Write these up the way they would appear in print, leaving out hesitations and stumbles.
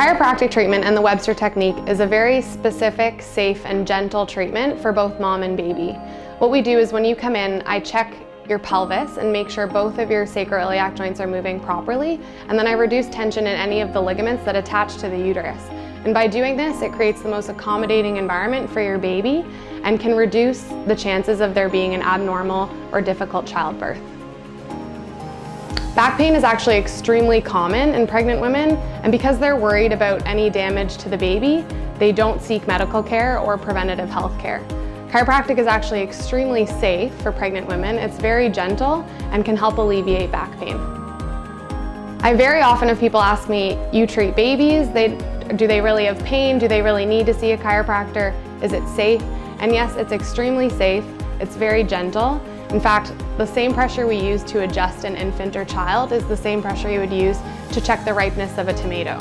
chiropractic treatment and the Webster Technique is a very specific, safe, and gentle treatment for both mom and baby. What we do is when you come in, I check your pelvis and make sure both of your sacroiliac joints are moving properly, and then I reduce tension in any of the ligaments that attach to the uterus. And by doing this, it creates the most accommodating environment for your baby and can reduce the chances of there being an abnormal or difficult childbirth. Back pain is actually extremely common in pregnant women, and because they're worried about any damage to the baby, they don't seek medical care or preventative health care. Chiropractic is actually extremely safe for pregnant women. It's very gentle and can help alleviate back pain. I very often have people ask me, you treat babies, do they really have pain? Do they really need to see a chiropractor? Is it safe? And yes, it's extremely safe. It's very gentle. In fact, the same pressure we use to adjust an infant or child is the same pressure you would use to check the ripeness of a tomato.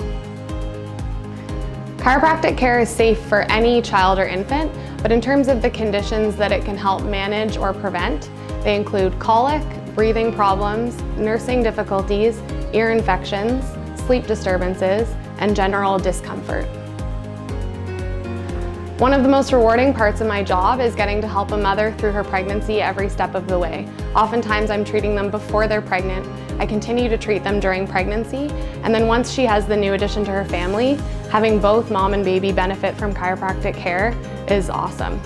Chiropractic care is safe for any child or infant, but in terms of the conditions that it can help manage or prevent, they include colic, breathing problems, nursing difficulties, ear infections, sleep disturbances, and general discomfort. One of the most rewarding parts of my job is getting to help a mother through her pregnancy every step of the way. Oftentimes I'm treating them before they're pregnant, I continue to treat them during pregnancy, and then once she has the new addition to her family, having both mom and baby benefit from chiropractic care is awesome.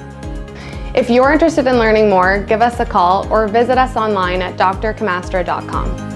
If you're interested in learning more, give us a call or visit us online at drcamastra.com.